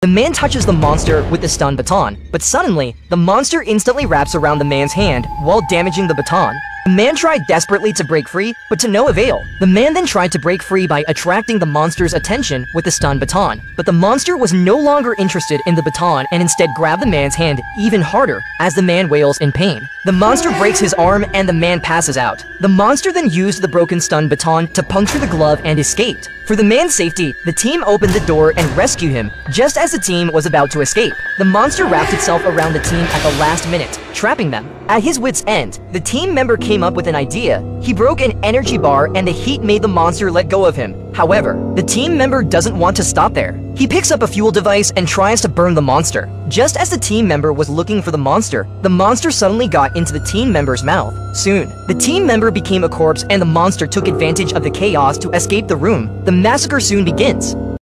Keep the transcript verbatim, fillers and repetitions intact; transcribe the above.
The man touches the monster with the stun baton, but suddenly, the monster instantly wraps around the man's hand while damaging the baton. The man tried desperately to break free, but to no avail. The man then tried to break free by attracting the monster's attention with the stun baton, but the monster was no longer interested in the baton and instead grabbed the man's hand even harder as the man wails in pain. The monster breaks his arm and the man passes out. The monster then used the broken stun baton to puncture the glove and escaped. For the man's safety, the team opened the door and rescued him just as the team was about to escape. The monster wrapped itself around the team at the last minute, trapping them. At his wit's end, the team member came up with an idea. He broke an energy bar and the heat made the monster let go of him. However, the team member doesn't want to stop there. He picks up a fuel device and tries to burn the monster. Just as the team member was looking for the monster, the monster suddenly got into the team member's mouth. Soon, the team member became a corpse and the monster took advantage of the chaos to escape the room. The massacre soon begins.